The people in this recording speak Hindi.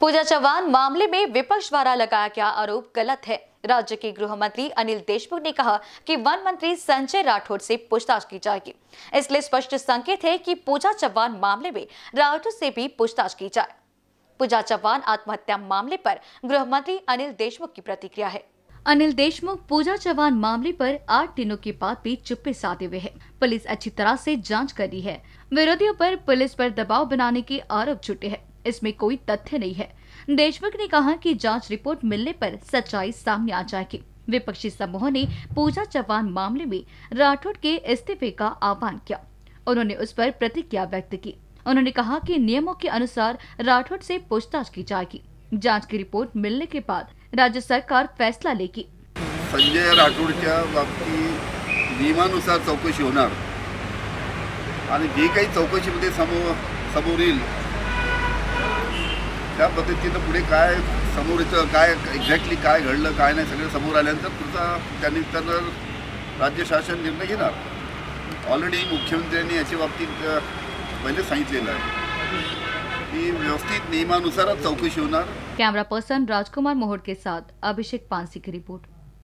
पूजा चव्हाण मामले में विपक्ष द्वारा लगाया गया आरोप गलत है। राज्य के गृह मंत्री अनिल देशमुख ने कहा कि वन मंत्री संजय राठौड़ से पूछताछ की जाएगी। इसलिए स्पष्ट संकेत है कि पूजा चव्हाण मामले में राठौड़ से भी पूछताछ की जाए। पूजा चव्हाण आत्महत्या मामले पर गृह मंत्री अनिल देशमुख की प्रतिक्रिया है। अनिल देशमुख पूजा चव्हाण मामले पर 8 दिनों के बाद भी चुप्पी साधे हुए हैं। पुलिस अच्छी तरह से जांच कर रही है। विरोधियों पर पुलिस पर दबाव बनाने के आरोप छुटे हैं, इसमें कोई तथ्य नहीं है। देशमुख ने कहा कि जांच रिपोर्ट मिलने पर सच्चाई सामने आ जाएगी। विपक्षी समूहों ने पूजा चव्हाण मामले में राठौड़ के इस्तीफे का आह्वान किया। उन्होंने उस पर प्रतिक्रिया व्यक्त की। उन्होंने कहा कि नियमों के अनुसार राठौड़ से पूछताछ की जाएगी। जांच की रिपोर्ट मिलने के बाद राज्य सरकार फैसला लेगी। संजय राठौड़च्या बाबतीत नियमानुसार चौकशी होणार आणि जे काही चौकशीमध्ये समोर येईल त्या पद्धतीने पुढे काय समोरचं काय एक्झॅक्टली काय घडलं काय नाही सगळं समोर आल्यानंतर त्यांनी राज्य शासन निर्णय घेणार। ऑलरेडी मुख्यमंत्र्यांनी याच्या बाबतीत पहिले सांगितलेलं आहे की व्यवस्थित नियमानुसार चौकशी होणार। कैमरा पर्सन राजकुमार मोहर के साथ अभिषेक पांसी की रिपोर्ट।